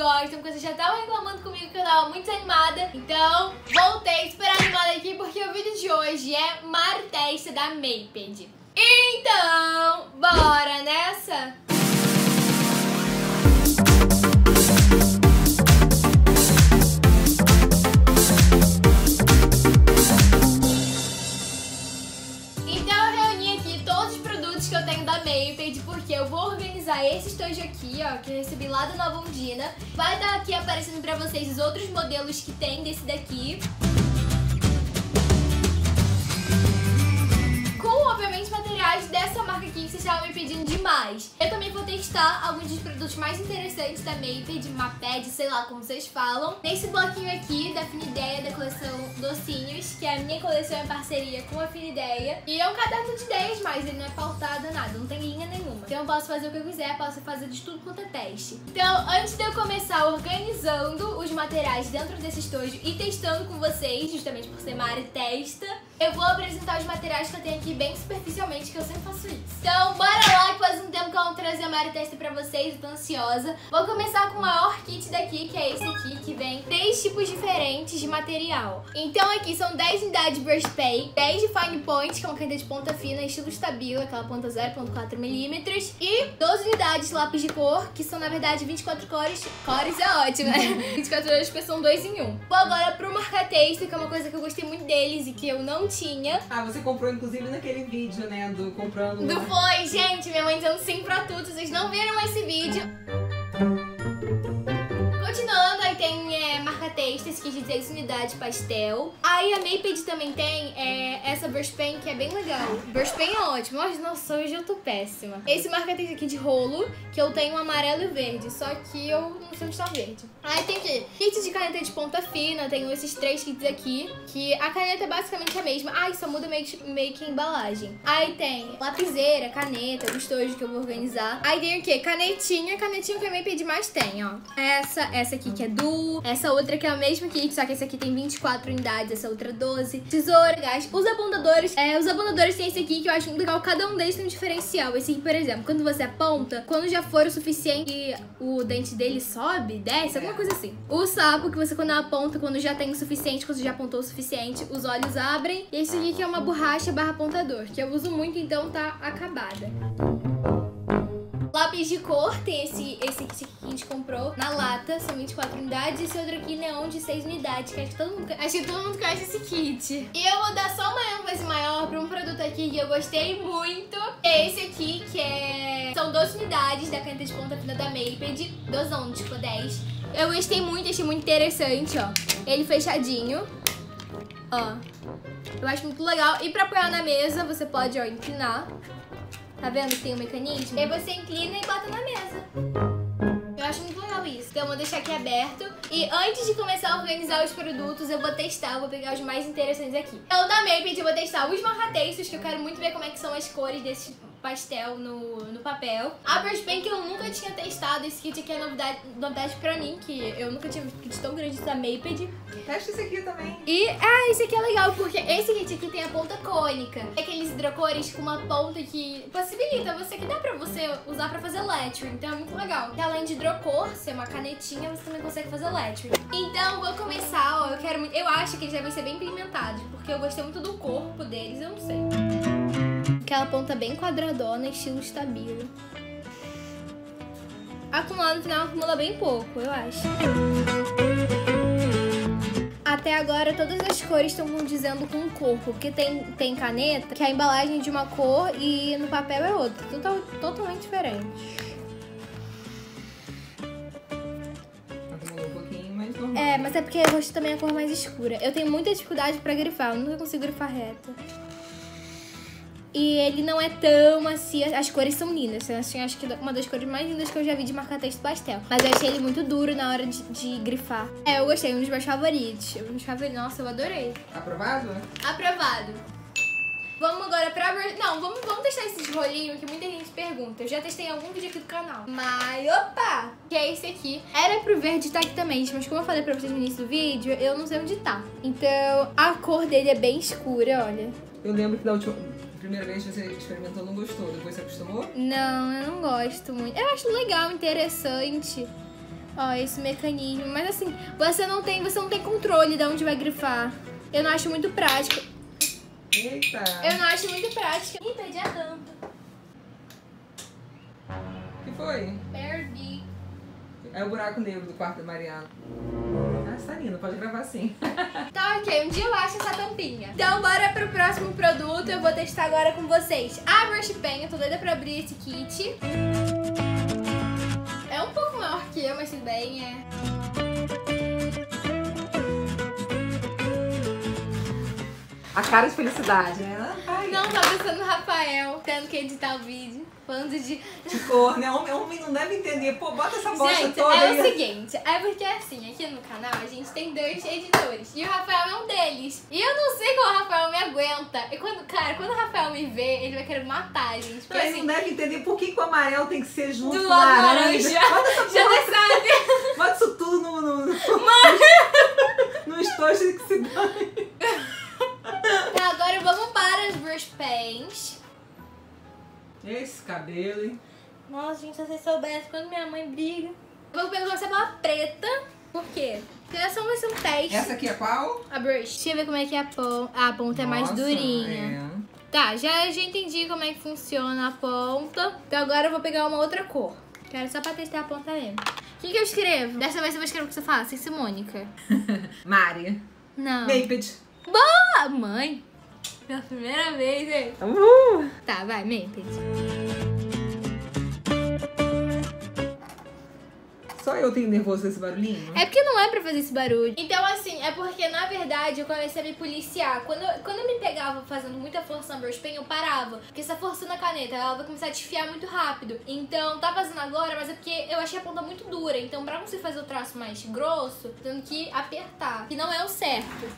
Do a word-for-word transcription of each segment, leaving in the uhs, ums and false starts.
gostam, porque vocês já estavam reclamando comigo que eu tava muito animada. Então, voltei super animada aqui, porque o vídeo de hoje é Martessa da Maped. Então, bora nessa? Porque eu vou organizar esse estojo aqui, ó, que eu recebi lá da Nova Ondina. Vai estar aqui aparecendo pra vocês os outros modelos que tem desse daqui. Com, obviamente, materiais dessa marca aqui que vocês estavam me pedindo demais. Eu também vou testar alguns dos produtos mais interessantes da Maped, Maped, sei lá como vocês falam. Nesse bloquinho aqui da Afinideia, da coleção Docinhos, que é a minha coleção em parceria com a Afinideia. E é um caderno de ideias, mas ele não é pautado nada, não tem linha nenhuma. Então eu posso fazer o que eu quiser, posso fazer de tudo quanto é teste. Então, antes de eu começar organizando os materiais dentro desse estojo e testando com vocês, justamente por ser uma área testa, eu vou apresentar os materiais que eu tenho aqui bem superficialmente, que eu sempre faço isso. Então, bora lá, que faz um tempo que eu não trazer uma área testa pra vocês, eu tô ansiosa. Vou começar com o maior kit daqui, que é esse aqui, que vem três tipos diferentes de material. Então aqui são dez unidades de Burst Pen, dez de Fine Point, que é uma caneta de ponta fina, estilo estabilo, aquela ponta zero ponto quatro milímetros, e doze unidades de lápis de cor, que são, na verdade, vinte e quatro cores. Cores é ótimo, né? vinte e quatro cores, porque são dois em um. Vou agora pro marca-texto, que é uma coisa que eu gostei muito deles e que eu não tinha. Ah, você comprou, inclusive, naquele vídeo, né, do comprando... Do foi, gente, minha mãe dizendo sim pra tudo, vocês não viram esse vídeo. Continuando, aí tem é, marca-texto, esse kit de dez unidades pastel. Aí a Maped também tem é, essa Burst Pen, que é bem legal. Burst Pen é ótimo, mas nossa, hoje eu tô péssima. Esse marca-texto aqui de rolo, que eu tenho um amarelo e verde, só que eu não sei onde tá o verde. Aí tem aqui, kit de caneta de ponta fina, tenho esses três kits aqui, que a caneta é basicamente a mesma. Ai, só muda meio que, meio que a embalagem. Aí tem lapiseira, caneta, o estojo que eu vou organizar. Aí tem o quê? Canetinha, canetinha que a Maped mais tem, ó. Essa, essa aqui que é duo, essa outra que é a mesma kit, só que essa aqui tem vinte e quatro unidades, essa outra doze. Tesoura, gás, os abundadores. É, os abundadores tem esse aqui que eu acho muito legal, cada um deles tem um diferencial. Esse aqui, por exemplo, quando você aponta, quando já for o suficiente e o dente dele sobe, desce, alguma coisa assim. O sapo, que você quando aponta, quando já tem o suficiente, quando você já apontou o suficiente, os olhos abrem. E esse aqui que é uma borracha barra apontador, que eu uso muito, então tá acabada. Lápis de cor, tem esse, esse aqui que a gente comprou na lata, são vinte e quatro unidades. E esse outro aqui, neon, de seis unidades, que acho que todo mundo, acho que todo mundo conhece esse kit. E eu vou dar só uma ênfase maior pra um produto aqui que eu gostei muito. É esse aqui, que é... São doze unidades da caneta de ponta fina da Maped, dozão, tipo dez. Eu gostei muito, achei muito interessante, ó. Ele fechadinho, ó. Eu acho muito legal. E pra apoiar na mesa, você pode, ó, inclinar. Tá vendo que tem um mecanismo? E aí você inclina e bota na mesa. Eu acho muito legal isso. Então eu vou deixar aqui aberto. E antes de começar a organizar os produtos, eu vou testar, eu vou pegar os mais interessantes aqui. Então da Maped eu vou testar os marca-textos, que eu quero muito ver como é que são as cores desse pastel no, no papel. A Burst Pen que eu nunca tinha testado, esse kit aqui é novidade, novidade pra mim, que eu nunca tinha visto um kit tão grande da Maped. Testa esse aqui também. E, ah, esse aqui é legal, porque esse kit aqui tem a ponta cônica. É aqueles hidrocores com uma ponta que possibilita você, que dá pra você usar pra fazer lettering, então é muito legal. E além de hidrocor, ser uma canetinha, você também consegue fazer lettering. Então, vou começar, ó, eu quero muito, eu acho que eles devem ser bem pigmentados, porque eu gostei muito do corpo deles, eu não sei. Aquela ponta bem quadradona, estilo estabilo. Acumulado no final, acumula bem pouco, eu acho. Até agora, todas as cores estão condizendo com o corpo, porque tem, tem caneta que a embalagem é de uma cor e no papel é outra. Total, totalmente diferente. É, mas é porque eu gosto também a cor mais escura. Eu tenho muita dificuldade pra grifar, eu nunca consigo grifar reto. E ele não é tão macio, as cores são lindas, assim, acho que é uma das cores mais lindas que eu já vi de marca-texto pastel. Mas eu achei ele muito duro na hora de, de grifar. É, eu gostei, um dos meus favoritos, um dos favoritos, nossa, eu adorei. Aprovado? Aprovado. Vamos agora pra... Não, vamos, vamos testar esses rolinhos que muita gente pergunta. Eu já testei em algum vídeo aqui do canal. Mas, opa! Que é esse aqui. Era pro verde estar aqui também, mas como eu falei pra vocês no início do vídeo, eu não sei onde tá. Então, a cor dele é bem escura, olha. Eu lembro que da última... Primeira vez que você experimentou, não gostou? Depois você acostumou? Não, eu não gosto muito. Eu acho legal, interessante. Ó, esse mecanismo. Mas assim, você não tem, você não tem controle de onde vai grifar. Eu não acho muito prático. Eita. Eu não acho muito prático. Ih, perdi a tampa. O que foi? Perdi. É o buraco negro do quarto da Mariana. Ah, está lindo, pode gravar sim. Tá, ok, um dia eu acho essa tampinha. Então bora pro próximo produto, eu vou testar agora com vocês. A Burst Pen, eu tô doida pra abrir esse kit. É um pouco maior que eu, mas tudo bem, é. A cara de felicidade, né? Ai, não, tá pensando no Rafael, tendo que editar o vídeo. Falando de... de cor, né? Homem, homem não deve entender. Pô, bota essa bosta gente, toda é aí. É o seguinte, é porque assim, aqui no canal a gente tem dois editores. E o Rafael é um deles. E eu não sei como o Rafael me aguenta. E quando, cara, quando o Rafael me vê, ele vai querer matar a gente. Porque, então, assim, ele não deve entender por que, que o amarelo tem que ser junto do com o laranja. laranja. Bota essa já porra, sabe. Bota isso tudo no... no, no no estojo que se ganha. Então, agora vamos para as Burst Pens. Esse cabelo, hein? Nossa, gente, se vocês soubessem quando minha mãe briga. Eu vou pegar essa bola preta. Por quê? Porque essa vai ser um teste. Essa aqui é qual? A Burst. Deixa eu ver como é que é a ponta. Ah, a ponta. Nossa, é mais durinha. É. Tá, já, já entendi como é que funciona a ponta. Então agora eu vou pegar uma outra cor. Quero só pra testar a ponta mesmo. O que, que eu escrevo? Dessa vez eu vou escrever o que você fala. Sem ser Mônica. Mari. Não. Maped. Boa! Mãe. Pela primeira vez, hein? Uhul. Tá, vai, Maypad. Só eu tenho nervoso desse barulhinho? É porque não é pra fazer esse barulho. Então, assim, é porque, na verdade, eu comecei a me policiar. Quando eu, quando eu me pegava fazendo muita força na Burst Pen, eu parava. Porque essa força na caneta, ela vai começar a desfiar muito rápido. Então, tá fazendo agora, mas é porque eu achei a ponta muito dura. Então, pra você fazer o traço mais grosso, tendo que apertar. Que não é o certo.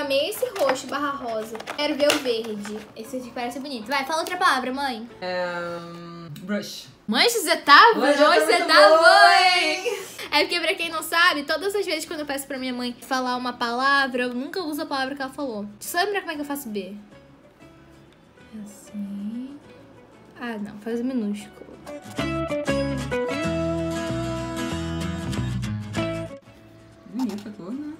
Amei esse roxo barra rosa. Quero ver o verde. Esse aqui parece bonito. Vai, fala outra palavra, mãe. Um, brush. Mãe, você tá bom, você tá bom, hein? É porque, pra quem não sabe, todas as vezes quando eu peço pra minha mãe falar uma palavra, eu nunca uso a palavra que ela falou. Só lembra como é que eu faço B? Assim. Ah, não. Faz minúsculo. Bonita a cor, né?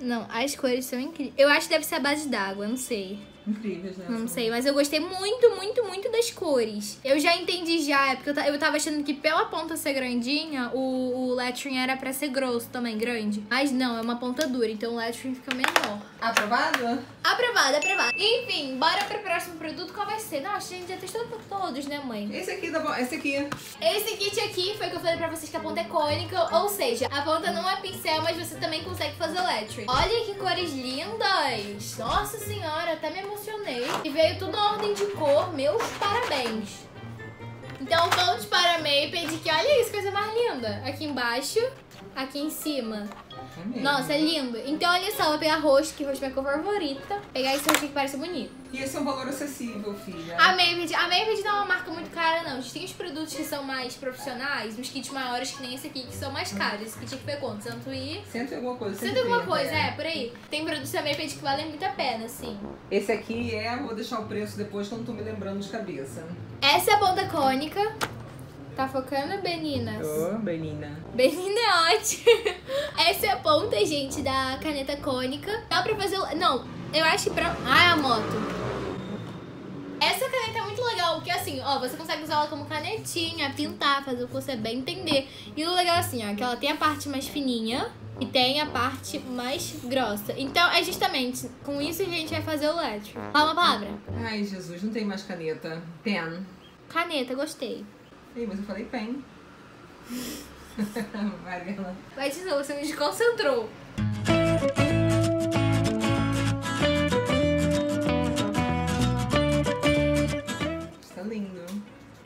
Não, as cores são incríveis. Eu acho que deve ser a base d'água, não sei. Incríveis, né? Não sei, mas eu gostei muito, muito, muito das cores. Eu já entendi já, é porque eu, eu tava achando que pela ponta ser grandinha, o, o lettering era pra ser grosso também, grande. Mas não, é uma ponta dura, então o lettering fica menor. Aprovado? Aprovado, aprovado. Enfim, bora pro próximo produto, qual vai ser? Nossa, a gente já testou por todos, né, mãe? Esse aqui, tá bom, esse aqui. Esse kit aqui foi que eu falei pra vocês que a ponta é cônica, ou seja, a ponta não é pincel, mas você também consegue fazer o lettering. Olha que cores lindas! Nossa senhora, até me emocionei. E veio tudo na ordem de cor, meus parabéns. Então vamos para a Maped, que olha isso, coisa mais linda. Aqui embaixo, aqui em cima. É. Nossa, é lindo. Então olha só, vou pegar roxo, que roxo é minha cor favorita. Pegar esse roxo que parece bonito. E esse é um valor acessível, filha. A Maped, a Maped não é uma marca muito cara, não. A gente tem os produtos que são mais profissionais, uns kits maiores que nem esse aqui, que são mais caros. Esse kit aqui foi quanto? Cento e... Cento e alguma coisa. Cento e alguma coisa, é, por aí. Tem produtos da Maped que valem muito a pena, assim. Esse aqui é... Vou deixar o preço depois, que eu não tô me lembrando de cabeça. Essa é a ponta cônica. Tá focando, Beninas? Ô, oh, Benina. Benina é ótimo. Essa é a ponta, gente, da caneta cônica. Dá pra fazer... Não, eu acho que pra... Ah, é a moto. Essa caneta é muito legal, porque assim, ó, você consegue usar ela como canetinha, pintar, fazer o que você bem entender. E o legal é assim, ó, que ela tem a parte mais fininha e tem a parte mais grossa. Então, é justamente com isso a gente vai fazer o lettering. Fala uma palavra. Ai, Jesus, não tem mais caneta. Pen. Caneta, gostei. Ei, mas eu falei pen. Mariana. Vai de novo, você me desconcentrou. Está lindo.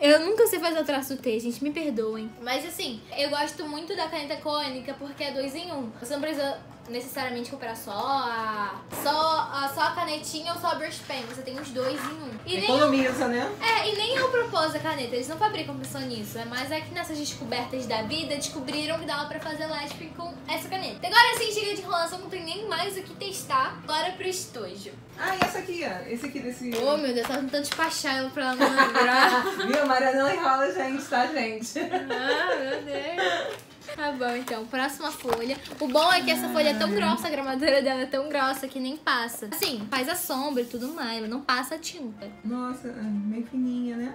Eu nunca sei fazer o traço do T, gente, me perdoem. Mas assim, eu gosto muito da caneta cônica porque é dois em um. Você não precisa necessariamente comprar só a, só a, só a canetinha ou só a Burst Pen. Você tem os dois em um. E economiza, nem, né? É, e nem eu propus a caneta. Eles não fabricam pessoa nisso. É mais é que nessas descobertas da vida descobriram que dava pra fazer live com essa caneta. Agora sim, chega de enrolação. Não tem nem mais o que testar. Bora pro estojo. Ah, e essa aqui, ó. Esse aqui desse... Oh, meu Deus. Tava tentando despachar ela pra ela não lembrar. Viu? Mariana não enrola a gente, tá, gente? Ah, meu Deus. Tá bom, então, próxima folha. O bom é que essa folha é tão grossa, a gramatura dela é tão grossa que nem passa. Assim, faz a sombra e tudo mais, mas não passa a tinta. Nossa, bem fininha, né?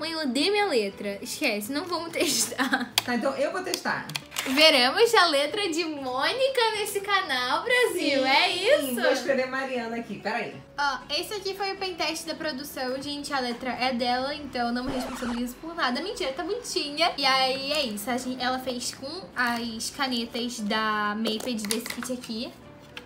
Mãe, eu odeio minha letra. Esquece, não vamos testar. Tá, então eu vou testar. Veremos a letra de Mônica nesse canal, Brasil. Sim, é isso? Vou escrever Mariana aqui, peraí. Ó, esse aqui foi o pentest da produção, gente. A letra é dela, então eu não me responsabilizo por nada. Mentira, tá bonitinha. E aí é isso, a gente, ela fez com as canetas da Maped desse kit aqui,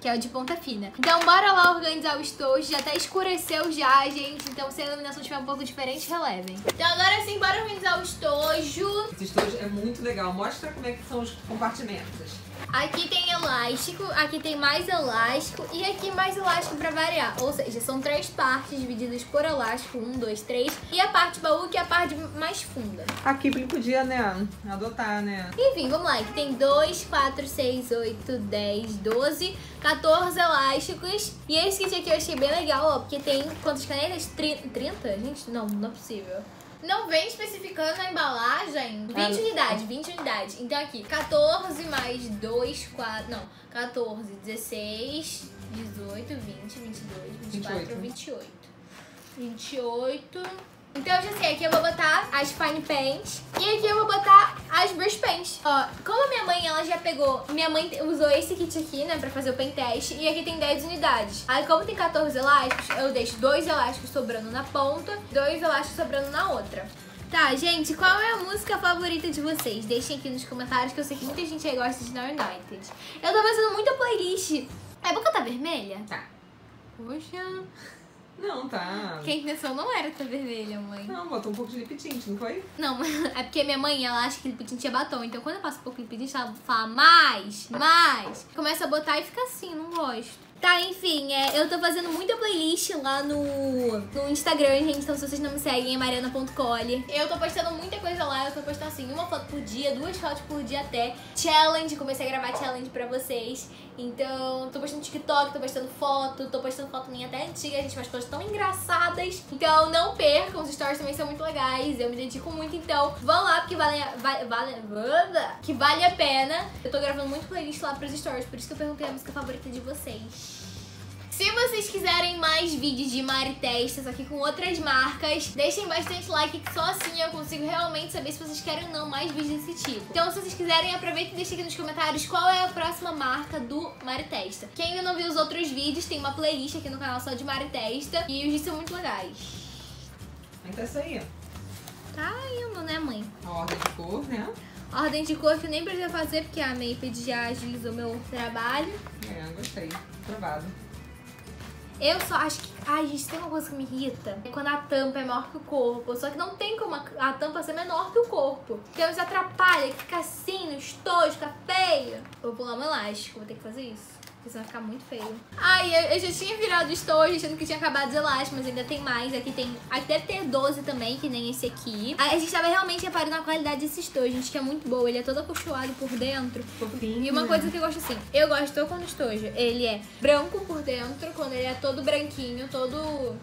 que é o de ponta fina. Então bora lá organizar o estojo. Já até escureceu já, gente. Então se a iluminação estiver um pouco diferente, relevem. Então agora sim, bora organizar o estojo. Esse estojo é muito legal. Mostra como é que são os compartimentos. Aqui tem elástico, aqui tem mais elástico e aqui mais elástico pra variar. Ou seja, são três partes divididas por elástico. Um, dois, três. E a parte baú, que é a parte mais funda. Aqui podia, né, adotar, né? Enfim, vamos lá. Aqui tem dois, quatro, seis, oito, dez, doze, quatorze elásticos. E esse kit aqui eu achei bem legal, ó. Porque tem quantas canetas? trinta? Gente, não, não é possível. Não vem especificando na embalagem. vinte unidades, vinte unidades. Então aqui, quatorze mais dois, quatro... Não, quatorze, dezesseis, dezoito, vinte, vinte e dois, vinte e quatro, vinte e oito. vinte e oito... Então eu já sei, aqui eu vou botar as fine pens e aqui eu vou botar as brush pens. Ó, como a minha mãe, ela já pegou, minha mãe usou esse kit aqui, né, pra fazer o pen test. E aqui tem dez unidades. Aí como tem quatorze elásticos, eu deixo dois elásticos sobrando na ponta, dois elásticos sobrando na outra. Tá, gente, qual é a música favorita de vocês? Deixem aqui nos comentários, que eu sei que muita gente aí gosta de Now United. Eu tô fazendo muita playlist. A boca tá vermelha? Tá. Poxa... Não, tá. Quem pensou não era tá vermelha, mãe. Não, botou um pouco de lip tint, não foi? Não, é porque minha mãe, ela acha que lip tint é batom. Então quando eu passo um pouco de lip tint, ela fala mais, mais. Começa a botar e fica assim, não gosto. Tá, enfim, é, eu tô fazendo muita playlist lá no, no Instagram, gente. Então se vocês não me seguem, é mariana ponto collyer. Eu tô postando muita coisa lá. Eu tô postando assim, uma foto por dia, duas fotos por dia até. Challenge, comecei a gravar challenge pra vocês. Então, tô postando TikTok, tô postando foto. Tô postando foto minha até antiga, gente. Mas coisas tão engraçadas. Então não percam, os stories também são muito legais. Eu me dedico muito, então vão lá, porque vale, vale, vale, que vale a pena. Eu tô gravando muito playlist lá pros stories. Por isso que eu perguntei a música favorita de vocês. Se vocês quiserem mais vídeos de Martessa, só que com outras marcas, deixem bastante like, que só assim eu consigo realmente saber se vocês querem ou não mais vídeos desse tipo. Então, se vocês quiserem, aproveita e deixa aqui nos comentários qual é a próxima marca do Martessa. Quem ainda não viu os outros vídeos, tem uma playlist aqui no canal só de Martessa e os vídeos são muito legais. Então é isso aí. Tá indo, né, mãe? A ordem de cor, né? A ordem de cor que eu nem preciso fazer, porque a Maped já agilizou meu trabalho. É, gostei. Aprovado. Eu só acho que... Ai, gente, tem uma coisa que me irrita. É quando a tampa é maior que o corpo. Só que não tem como a, a tampa ser menor que o corpo. Então isso atrapalha, fica assim, no estojo, fica feio. Vou pular um elástico, vou ter que fazer isso. Porque senão vai ficar muito feio. Ai, eu, eu já tinha virado o estojo achando que tinha acabado os elásticos, mas ainda tem mais. Aqui tem... Aqui deve ter doze também, que nem esse aqui. A, a gente tava realmente reparando na qualidade desse estojo, gente, que é muito boa. Ele é todo acolchoado por dentro. Fofinho. E uma coisa que eu gosto assim, eu gosto quando o estojo, ele é branco por dentro, quando ele é todo branquinho, todo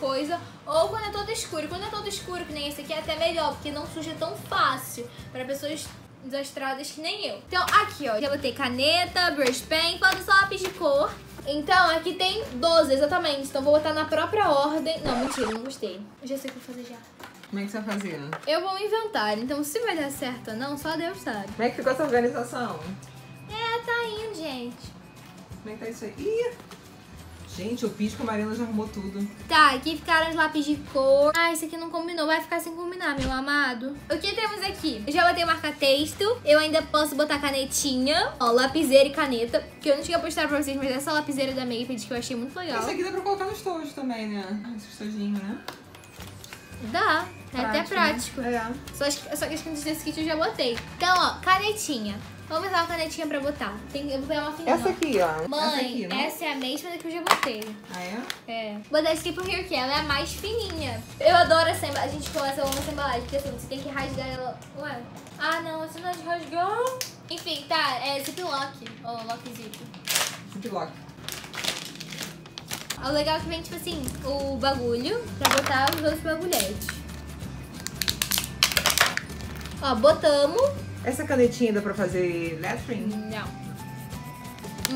coisa, ou quando é todo escuro. Quando é todo escuro, que nem esse aqui, é até melhor, porque não suja tão fácil pra pessoas... desastradas que nem eu. Então aqui, ó, já botei caneta, brush pen, falta só lápis de cor. Então aqui tem doze, exatamente. Então vou botar na própria ordem. Não, mentira, não gostei. Eu já sei o que eu vou fazer já. Como é que você vai fazer? Eu vou inventar, então se vai dar certo ou não, só Deus sabe. Como é que ficou essa organização? É, tá indo, gente. Como é que tá isso aí? Ih! Gente, eu fiz que a Mariana já arrumou tudo. Tá, aqui ficaram os lápis de cor. Ah, esse aqui não combinou. Vai ficar sem combinar, meu amado. O que temos aqui? Eu já botei marca-texto. Eu ainda posso botar canetinha. Ó, lapiseira e caneta. Que eu não tinha postado pra vocês, mas essa lapiseira da Maped que eu achei muito legal. Isso aqui dá pra colocar no estojo também, né? Esse estojinho, né? Dá. Prático, é até prático. Né? É. Só, as, só que as cantas desse kit eu já botei. Então, ó, canetinha. Vamos usar uma canetinha pra botar. Tem, eu vou pegar uma fininha. Essa aqui, ó. Mãe, essa, aqui, essa é a mesma da que eu já botei. Ah, é? É. Vou dar skip here, que ela é a mais fininha. Eu adoro essa embalagem. A gente começa, eu amo essa embalagem, porque assim, você tem que rasgar ela... Ué? Ah, não, você não rasgou. Enfim, tá. É ziplock. Ó, lock zip. Ziplock. O legal é que vem, tipo assim, o bagulho pra botar os dois bagulhetes. Ó, botamos. Essa canetinha dá pra fazer lettering? Não.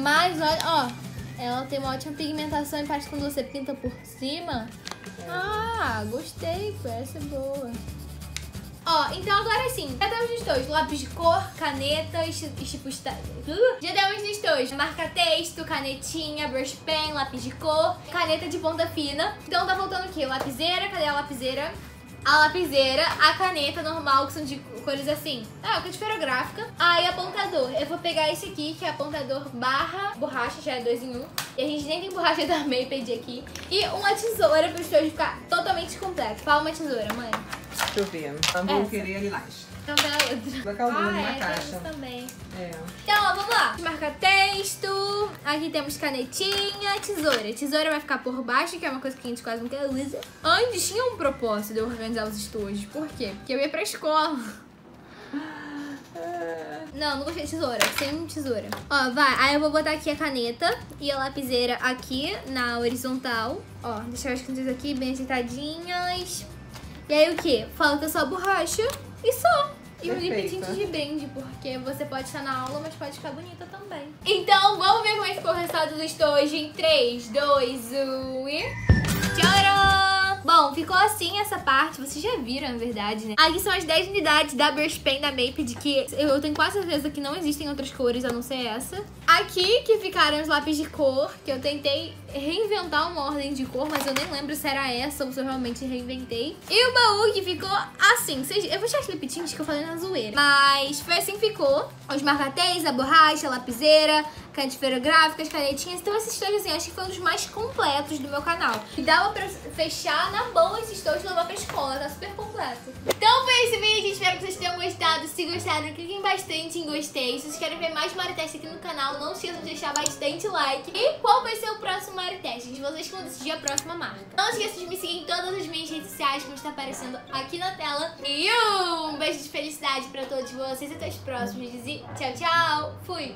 Mas, olha, ó, ela tem uma ótima pigmentação em parte quando você pinta por cima. É. Ah, gostei, essa é boa. Ó, então agora sim, já demos nos dois. Lápis de cor, caneta, tipo... Uh, já demos nos dois. Marca-texto, canetinha, brush pen, lápis de cor, caneta de ponta fina. Então tá faltando o quê? Lapiseira, cadê a lapiseira? A lapiseira, a caneta normal, que são de cores assim, ah, que é de esferográfica. Aí, ah, apontador. Eu vou pegar esse aqui, que é apontador barra borracha, já é dois em um. E a gente nem tem borracha da Maped aqui. E uma tesoura para o estojo ficar totalmente completo. Fala uma tesoura, mãe. Deixa eu ver. Hambúrgueria lilás. Então dá outra. Vai calmando na ah, é, caixa. Também. É. Então, ó, vamos lá. Marca texto. Aqui temos canetinha, tesoura. Tesoura vai ficar por baixo, que é uma coisa que a gente quase nunca usa. Antes tinha um propósito de eu organizar os estojos. Por quê? Porque eu ia pra escola. Não, não gostei de tesoura. Sem tesoura. Ó, vai. Aí eu vou botar aqui a caneta e a lapiseira aqui na horizontal. Ó, deixar as cantas aqui bem ajeitadinhas. E aí o que? Falta só a borracha e só. E um lip tint de brinde, porque você pode estar na aula, mas pode ficar bonita também. Então vamos ver como é que ficou o resultado do estojo em três, dois, um e... Tcharam! Bom, ficou assim essa parte, vocês já viram, na verdade, né? Aqui são as dez unidades da Burst Pen da Maped, que eu tenho quase certeza que não existem outras cores, a não ser essa. Aqui que ficaram os lápis de cor, que eu tentei reinventar uma ordem de cor, mas eu nem lembro se era essa ou se eu realmente reinventei. E o baú que ficou assim. Eu vou tirar os lip tints que eu falei na zoeira, mas foi assim que ficou. Os marcatéis, a borracha, a lapiseira, canetas esferográficas, canetinhas. Então esses estojos, assim, acho que foi um dos mais completos do meu canal. E dava pra fechar na boa esses estojos e levar pra escola, tá super completo. Então foi esse vídeo, espero que vocês tenham gostado. Se gostaram, cliquem bastante em gostei. Se vocês querem ver mais Martessa aqui no canal, não esqueçam de deixar bastante like. E qual vai ser o próximo Martessa? Gente, vocês vão decidir a próxima marca. Não esqueçam de me seguir em todas as minhas redes sociais, como está aparecendo aqui na tela. E um beijo de felicidade pra todos vocês. Até os próximos e tchau, tchau. Fui!